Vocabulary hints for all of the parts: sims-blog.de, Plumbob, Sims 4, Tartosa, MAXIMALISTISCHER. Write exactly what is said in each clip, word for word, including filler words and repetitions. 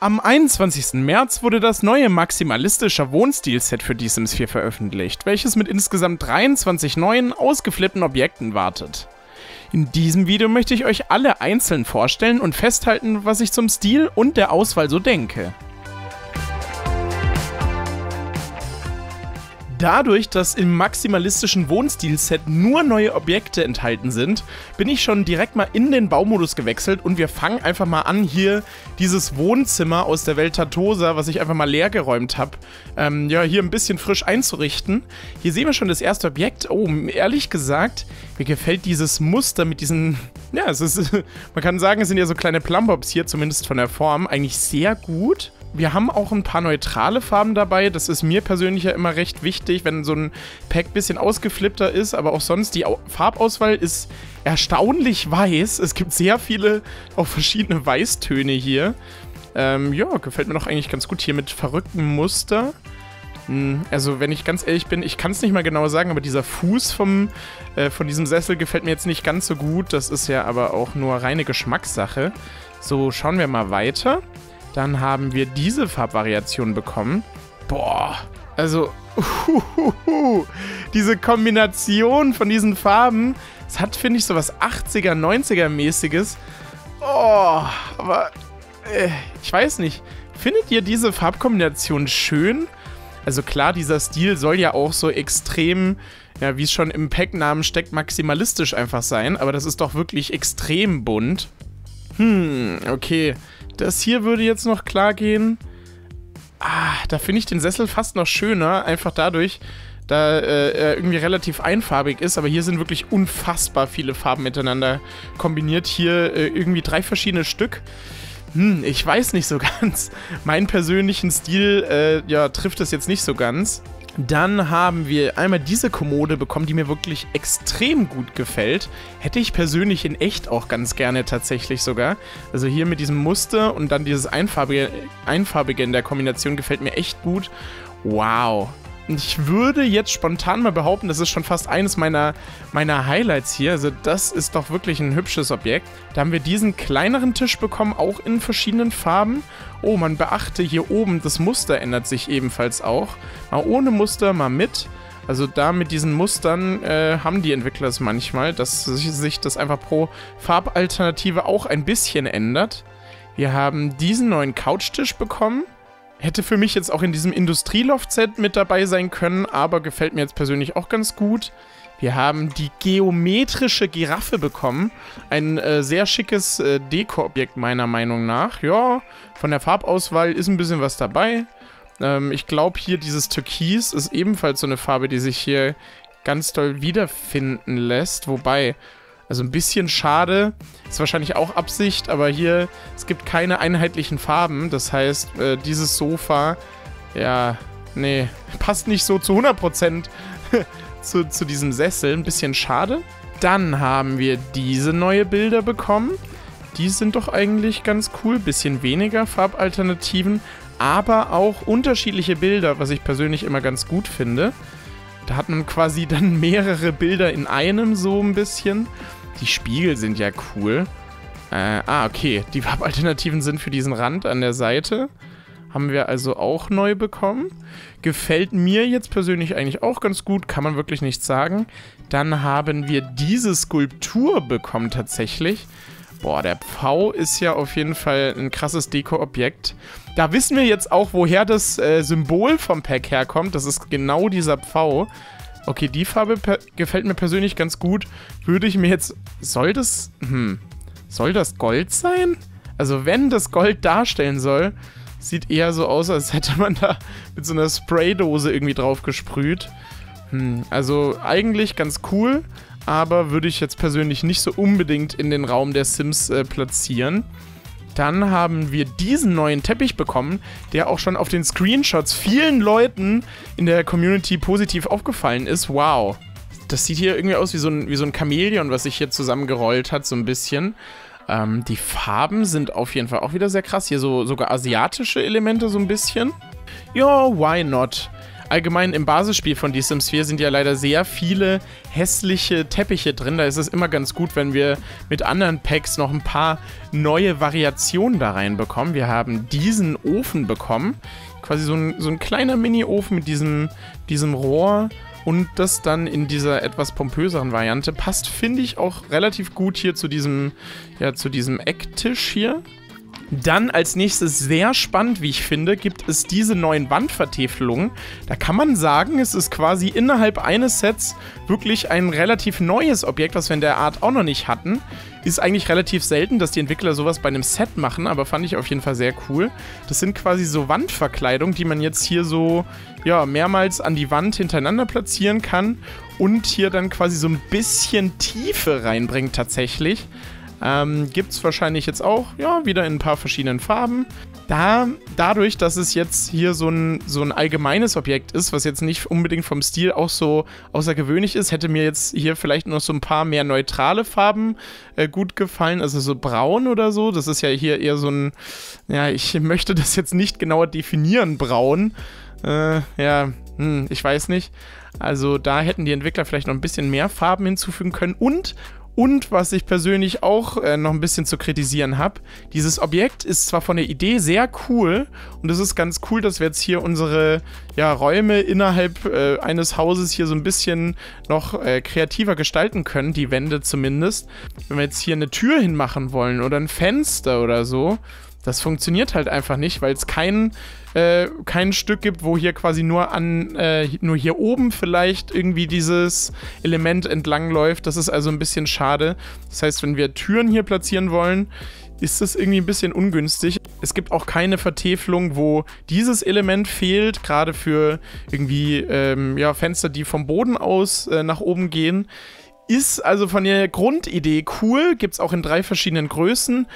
Am einundzwanzigsten März wurde das neue maximalistische Wohnstil-Set für die Sims vier veröffentlicht, welches mit insgesamt dreiundzwanzig neuen, ausgeflippten Objekten wartet. In diesem Video möchte ich euch alle einzeln vorstellen und festhalten, was ich zum Stil und der Auswahl so denke. Dadurch, dass im maximalistischen Wohnstil-Set nur neue Objekte enthalten sind, bin ich schon direkt mal in den Baumodus gewechselt und wir fangen einfach mal an, hier dieses Wohnzimmer aus der Welt Tartosa, was ich einfach mal leer geräumt habe, ähm, ja, hier ein bisschen frisch einzurichten. Hier sehen wir schon das erste Objekt. Oh, ehrlich gesagt, mir gefällt dieses Muster mit diesen, ja, es ist, man kann sagen, es sind ja so kleine Plumbobs hier, zumindest von der Form, eigentlich sehr gut. Wir haben auch ein paar neutrale Farben dabei, das ist mir persönlich ja immer recht wichtig, wenn so ein Pack ein bisschen ausgeflippter ist, aber auch sonst, die Farbauswahl ist erstaunlich weiß, es gibt sehr viele, auch verschiedene Weißtöne hier. Ähm, ja, gefällt mir doch eigentlich ganz gut hier mit verrücktem Muster. Also wenn ich ganz ehrlich bin, ich kann es nicht mal genau sagen, aber dieser Fuß vom, äh, von diesem Sessel gefällt mir jetzt nicht ganz so gut, das ist ja aber auch nur reine Geschmackssache. So, schauen wir mal weiter. Dann haben wir diese Farbvariation bekommen. Boah, also uhuhuhu, diese Kombination von diesen Farben, es hat, finde ich, so was achtziger, neunziger-mäßiges. Oh, aber äh, ich weiß nicht. Findet ihr diese Farbkombination schön? Also klar, dieser Stil soll ja auch so extrem, ja, wie es schon im Packnamen steckt, maximalistisch einfach sein. Aber das ist doch wirklich extrem bunt. Hm, okay. Das hier würde jetzt noch klar gehen. Ah, da finde ich den Sessel fast noch schöner, einfach dadurch, da äh, er irgendwie relativ einfarbig ist, aber hier sind wirklich unfassbar viele Farben miteinander kombiniert. Hier äh, irgendwie drei verschiedene Stück. Hm, ich weiß nicht so ganz. Meinen persönlichen Stil, äh, ja, trifft es jetzt nicht so ganz. Dann haben wir einmal diese Kommode bekommen, die mir wirklich extrem gut gefällt. Hätte ich persönlich in echt auch ganz gerne tatsächlich sogar. Also hier mit diesem Muster und dann dieses Einfarbige, Einfarbige in der Kombination gefällt mir echt gut. Wow. Ich würde jetzt spontan mal behaupten, das ist schon fast eines meiner, meiner Highlights hier. Also das ist doch wirklich ein hübsches Objekt. Da haben wir diesen kleineren Tisch bekommen, auch in verschiedenen Farben. Oh, man beachte hier oben, das Muster ändert sich ebenfalls auch. Mal ohne Muster, mal mit. Also da mit diesen Mustern äh, haben die Entwickler es manchmal, dass sich das einfach pro Farbalternative auch ein bisschen ändert. Wir haben diesen neuen Couchtisch bekommen. Hätte für mich jetzt auch in diesem Industrieloft-Set mit dabei sein können, aber gefällt mir jetzt persönlich auch ganz gut. Wir haben die geometrische Giraffe bekommen. Ein äh, sehr schickes äh, Dekoobjekt meiner Meinung nach. Ja, von der Farbauswahl ist ein bisschen was dabei. Ähm, ich glaube hier dieses Türkis ist ebenfalls so eine Farbe, die sich hier ganz doll wiederfinden lässt. Wobei, also ein bisschen schade, ist wahrscheinlich auch Absicht, aber hier, es gibt keine einheitlichen Farben, das heißt, äh, dieses Sofa, ja, nee, passt nicht so zu hundert Prozent zu, zu diesem Sessel, ein bisschen schade. Dann haben wir diese neuen Bilder bekommen, die sind doch eigentlich ganz cool, bisschen weniger Farbalternativen, aber auch unterschiedliche Bilder, was ich persönlich immer ganz gut finde. Da hat man quasi dann mehrere Bilder in einem so ein bisschen. Die Spiegel sind ja cool. Äh, ah, okay. Die Farbalternativen sind für diesen Rand an der Seite. Haben wir also auch neu bekommen. Gefällt mir jetzt persönlich eigentlich auch ganz gut. Kann man wirklich nichts sagen. Dann haben wir diese Skulptur bekommen tatsächlich. Boah, der Pfau ist ja auf jeden Fall ein krasses Dekoobjekt. Da wissen wir jetzt auch, woher das äh, Symbol vom Pack herkommt. Das ist genau dieser Pfau. Okay, die Farbe gefällt mir persönlich ganz gut. Würde ich mir jetzt... Soll das... Hm... Soll das Gold sein? Also wenn das Gold darstellen soll, sieht eher so aus, als hätte man da mit so einer Spraydose irgendwie drauf gesprüht. Hm, also eigentlich ganz cool, aber würde ich jetzt persönlich nicht so unbedingt in den Raum der Sims äh, platzieren. Dann haben wir diesen neuen Teppich bekommen, der auch schon auf den Screenshots vielen Leuten in der Community positiv aufgefallen ist. Wow. Das sieht hier irgendwie aus wie so ein, wie so ein Chamäleon, was sich hier zusammengerollt hat, so ein bisschen. Ähm, die Farben sind auf jeden Fall auch wieder sehr krass. Hier so sogar asiatische Elemente so ein bisschen. Ja, why not? Allgemein im Basisspiel von die Sims vier sind ja leider sehr viele hässliche Teppiche drin. Da ist es immer ganz gut, wenn wir mit anderen Packs noch ein paar neue Variationen da reinbekommen. Wir haben diesen Ofen bekommen, quasi so ein, so ein kleiner Mini-Ofen mit diesem, diesem Rohr. Und das dann in dieser etwas pompöseren Variante passt, finde ich, auch relativ gut hier zu diesem, ja, zu diesem Ecktisch hier. Dann als nächstes, sehr spannend, wie ich finde, gibt es diese neuen Wandvertäfelungen. Da kann man sagen, es ist quasi innerhalb eines Sets wirklich ein relativ neues Objekt, was wir in der Art auch noch nicht hatten. Ist eigentlich relativ selten, dass die Entwickler sowas bei einem Set machen, aber fand ich auf jeden Fall sehr cool. Das sind quasi so Wandverkleidungen, die man jetzt hier so, ja, mehrmals an die Wand hintereinander platzieren kann und hier dann quasi so ein bisschen Tiefe reinbringt tatsächlich. Ähm, gibt es wahrscheinlich jetzt auch, ja, wieder in ein paar verschiedenen Farben. Da, dadurch, dass es jetzt hier so ein, so ein allgemeines Objekt ist, was jetzt nicht unbedingt vom Stil auch so außergewöhnlich ist, hätte mir jetzt hier vielleicht noch so ein paar mehr neutrale Farben äh, gut gefallen, also so braun oder so. Das ist ja hier eher so ein, ja, ich möchte das jetzt nicht genauer definieren, braun. Äh, ja, hm, ich weiß nicht. Also da hätten die Entwickler vielleicht noch ein bisschen mehr Farben hinzufügen können und... Und was ich persönlich auch äh, noch ein bisschen zu kritisieren habe, dieses Objekt ist zwar von der Idee sehr cool und es ist ganz cool, dass wir jetzt hier unsere, ja, Räume innerhalb äh, eines Hauses hier so ein bisschen noch äh, kreativer gestalten können, die Wände zumindest. Wenn wir jetzt hier eine Tür hinmachen wollen oder ein Fenster oder so, das funktioniert halt einfach nicht, weil es keinen... kein Stück gibt, wo hier quasi nur an, äh, nur hier oben vielleicht irgendwie dieses Element entlang läuft. Das ist also ein bisschen schade. Das heißt, wenn wir Türen hier platzieren wollen, ist das irgendwie ein bisschen ungünstig. Es gibt auch keine Vertäfelung, wo dieses Element fehlt, gerade für irgendwie ähm, ja, Fenster, die vom Boden aus äh, nach oben gehen. Ist also von der Grundidee cool, gibt es auch in drei verschiedenen Größen.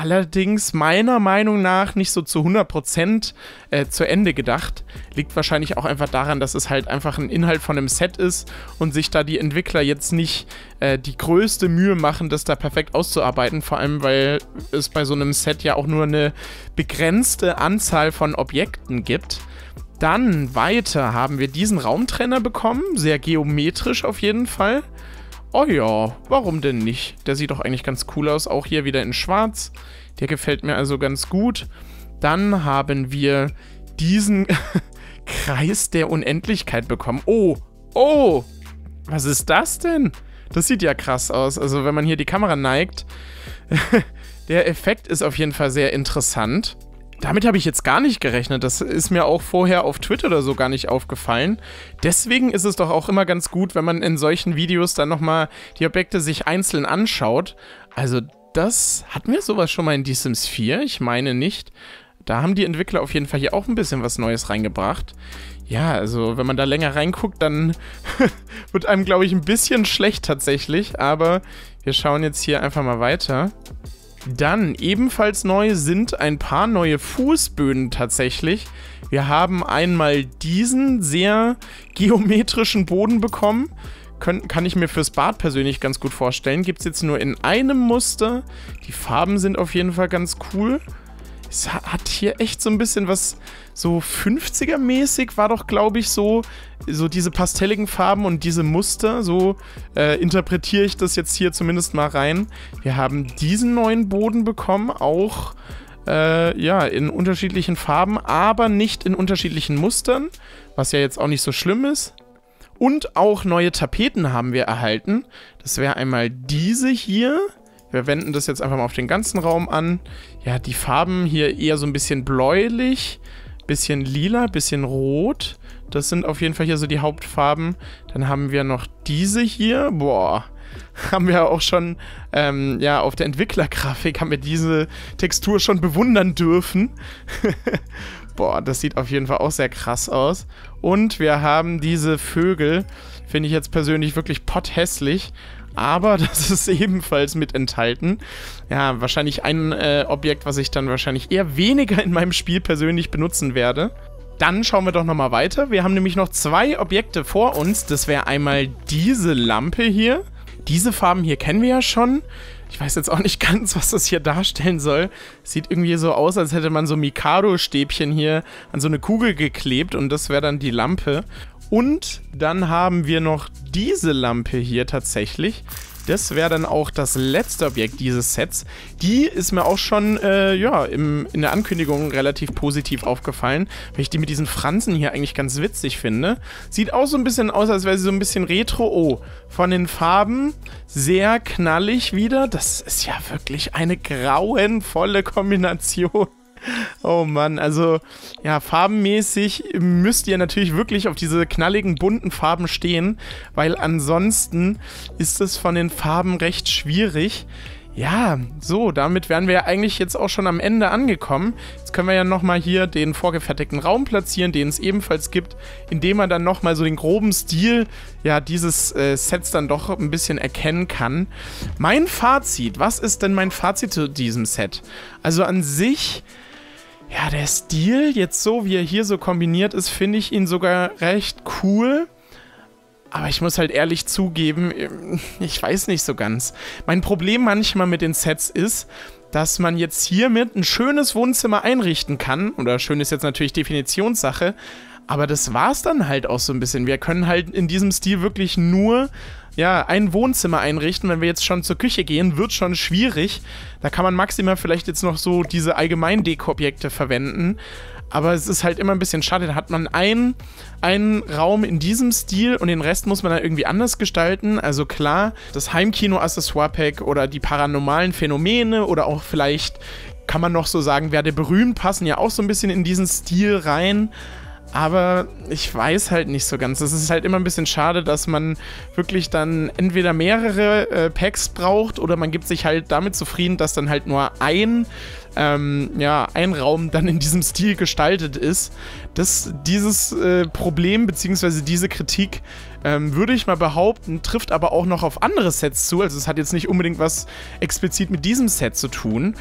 Allerdings meiner Meinung nach nicht so zu hundert Prozent äh, zu Ende gedacht. Liegt wahrscheinlich auch einfach daran, dass es halt einfach ein Inhalt von einem Set ist und sich da die Entwickler jetzt nicht äh, die größte Mühe machen, das da perfekt auszuarbeiten. Vor allem, weil es bei so einem Set ja auch nur eine begrenzte Anzahl von Objekten gibt. Dann weiter haben wir diesen Raumtrenner bekommen, sehr geometrisch auf jeden Fall. Oh ja, warum denn nicht? Der sieht doch eigentlich ganz cool aus, auch hier wieder in schwarz. Der gefällt mir also ganz gut. Dann haben wir diesen Kreis der Unendlichkeit bekommen. Oh, oh, was ist das denn? Das sieht ja krass aus, also wenn man hier die Kamera neigt. Der Effekt ist auf jeden Fall sehr interessant. Damit habe ich jetzt gar nicht gerechnet, das ist mir auch vorher auf Twitter oder so gar nicht aufgefallen. Deswegen ist es doch auch immer ganz gut, wenn man in solchen Videos dann nochmal die Objekte sich einzeln anschaut. Also das, hatten wir sowas schon mal in die Sims vier? Ich meine nicht. Da haben die Entwickler auf jeden Fall hier auch ein bisschen was Neues reingebracht. Ja, also wenn man da länger reinguckt, dann wird einem, glaube ich, ein bisschen schlecht tatsächlich. Aber wir schauen jetzt hier einfach mal weiter. Dann ebenfalls neu sind ein paar neue Fußböden tatsächlich. Wir haben einmal diesen sehr geometrischen Boden bekommen. Kön- kann ich mir fürs Bad persönlich ganz gut vorstellen. Gibt es jetzt nur in einem Muster. Die Farben sind auf jeden Fall ganz cool. Es hat hier echt so ein bisschen was, so fünfziger-mäßig war doch, glaube ich, so, so diese pastelligen Farben und diese Muster, so äh, interpretiere ich das jetzt hier zumindest mal rein. Wir haben diesen neuen Boden bekommen, auch äh, ja, in unterschiedlichen Farben, aber nicht in unterschiedlichen Mustern, was ja jetzt auch nicht so schlimm ist. Und auch neue Tapeten haben wir erhalten. Das wäre einmal diese hier. Wir wenden das jetzt einfach mal auf den ganzen Raum an. Ja, die Farben hier eher so ein bisschen bläulich, bisschen lila, bisschen rot. Das sind auf jeden Fall hier so die Hauptfarben. Dann haben wir noch diese hier. Boah, haben wir auch schon, ähm, ja, auf der Entwicklergrafik haben wir diese Textur schon bewundern dürfen. Boah, das sieht auf jeden Fall auch sehr krass aus. Und wir haben diese Vögel. Finde ich jetzt persönlich wirklich potthässlich. Aber das ist ebenfalls mit enthalten. Ja, wahrscheinlich ein äh, Objekt, was ich dann wahrscheinlich eher weniger in meinem Spiel persönlich benutzen werde. Dann schauen wir doch nochmal weiter. Wir haben nämlich noch zwei Objekte vor uns. Das wäre einmal diese Lampe hier. Diese Farben hier kennen wir ja schon. Ich weiß jetzt auch nicht ganz, was das hier darstellen soll. Sieht irgendwie so aus, als hätte man so Mikado-Stäbchen hier an so eine Kugel geklebt und das wäre dann die Lampe. Und dann haben wir noch diese Lampe hier tatsächlich. Das wäre dann auch das letzte Objekt dieses Sets. Die ist mir auch schon äh, ja, im, in der Ankündigung relativ positiv aufgefallen, weil ich die mit diesen Fransen hier eigentlich ganz witzig finde. Sieht auch so ein bisschen aus, als wäre sie so ein bisschen retro. Oh, von den Farben sehr knallig wieder. Das ist ja wirklich eine grauenvolle Kombination. Oh Mann, also ja, farbenmäßig müsst ihr natürlich wirklich auf diese knalligen, bunten Farben stehen, weil ansonsten ist es von den Farben recht schwierig. Ja, so, damit wären wir ja eigentlich jetzt auch schon am Ende angekommen. Jetzt können wir ja nochmal hier den vorgefertigten Raum platzieren, den es ebenfalls gibt, indem man dann nochmal so den groben Stil ja, dieses äh, Sets dann doch ein bisschen erkennen kann. Mein Fazit, was ist denn mein Fazit zu diesem Set? Also an sich... Ja, der Stil, jetzt so wie er hier so kombiniert ist, finde ich ihn sogar recht cool. Aber ich muss halt ehrlich zugeben, ich weiß nicht so ganz. Mein Problem manchmal mit den Sets ist, dass man jetzt hiermit ein schönes Wohnzimmer einrichten kann. Oder schön ist jetzt natürlich Definitionssache. Aber das war's dann halt auch so ein bisschen. Wir können halt in diesem Stil wirklich nur... Ja, ein Wohnzimmer einrichten, wenn wir jetzt schon zur Küche gehen, wird schon schwierig. Da kann man maximal vielleicht jetzt noch so diese allgemeinen Deko-Objekte verwenden. Aber es ist halt immer ein bisschen schade. Da hat man einen, einen Raum in diesem Stil und den Rest muss man dann irgendwie anders gestalten. Also klar, das Heimkino-Accessoire-Pack oder die paranormalen Phänomene oder auch vielleicht, kann man noch so sagen, werde berühmt, passen ja auch so ein bisschen in diesen Stil rein. Aber ich weiß halt nicht so ganz. Es ist halt immer ein bisschen schade, dass man wirklich dann entweder mehrere äh, Packs braucht oder man gibt sich halt damit zufrieden, dass dann halt nur ein, ähm, ja, ein Raum dann in diesem Stil gestaltet ist. Das, dieses äh, Problem bzw. diese Kritik ähm, würde ich mal behaupten, trifft aber auch noch auf andere Sets zu. Also es hat jetzt nicht unbedingt was explizit mit diesem Set zu tun.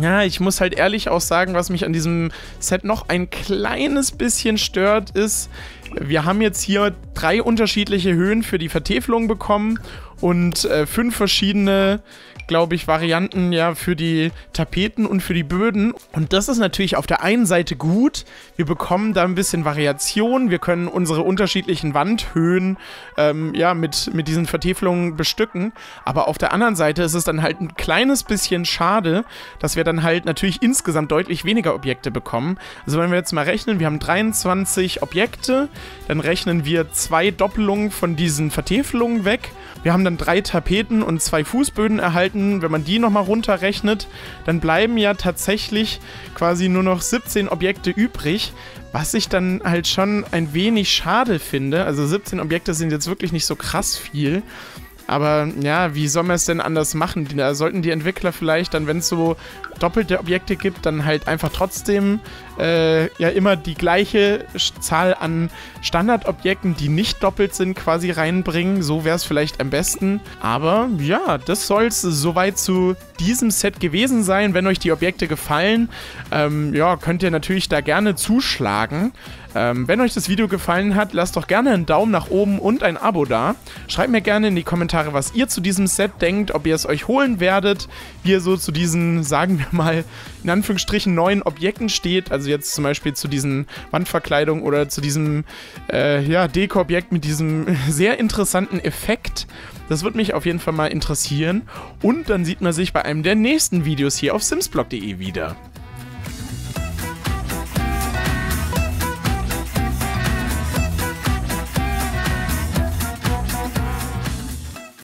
Ja, ich muss halt ehrlich auch sagen, was mich an diesem Set noch ein kleines bisschen stört, ist, wir haben jetzt hier drei unterschiedliche Höhen für die Vertäfelung bekommen und äh, fünf verschiedene, glaube ich, Varianten ja für die Tapeten und für die Böden. Und das ist natürlich auf der einen Seite gut. Wir bekommen da ein bisschen Variation. Wir können unsere unterschiedlichen Wandhöhen ähm, ja, mit, mit diesen Vertäfelungen bestücken. Aber auf der anderen Seite ist es dann halt ein kleines bisschen schade, dass wir dann halt natürlich insgesamt deutlich weniger Objekte bekommen. Also wenn wir jetzt mal rechnen, wir haben dreiundzwanzig Objekte. Dann rechnen wir zwei Doppelungen von diesen Vertäfelungen weg. Wir haben dann drei Tapeten und zwei Fußböden erhalten. Wenn man die nochmal runterrechnet, dann bleiben ja tatsächlich quasi nur noch siebzehn Objekte übrig, was ich dann halt schon ein wenig schade finde. Also siebzehn Objekte sind jetzt wirklich nicht so krass viel. Aber ja, wie soll man es denn anders machen? Da sollten die Entwickler vielleicht dann, wenn es so doppelte Objekte gibt, dann halt einfach trotzdem äh, ja immer die gleiche Zahl an Standardobjekten, die nicht doppelt sind, quasi reinbringen. So wäre es vielleicht am besten. Aber ja, das soll es soweit zu diesem Set gewesen sein. Wenn euch die Objekte gefallen, ähm, ja, könnt ihr natürlich da gerne zuschlagen. Ähm, wenn euch das Video gefallen hat, lasst doch gerne einen Daumen nach oben und ein Abo da. Schreibt mir gerne in die Kommentare, was ihr zu diesem Set denkt, ob ihr es euch holen werdet, wie ihr so zu diesen, sagen wir mal, in Anführungsstrichen neuen Objekten steht. Also jetzt zum Beispiel zu diesen Wandverkleidungen oder zu diesem äh, ja, Deko-Objekt mit diesem sehr interessanten Effekt. Das würde mich auf jeden Fall mal interessieren. Und dann sieht man sich bei einem der nächsten Videos hier auf sims blog punkt de wieder.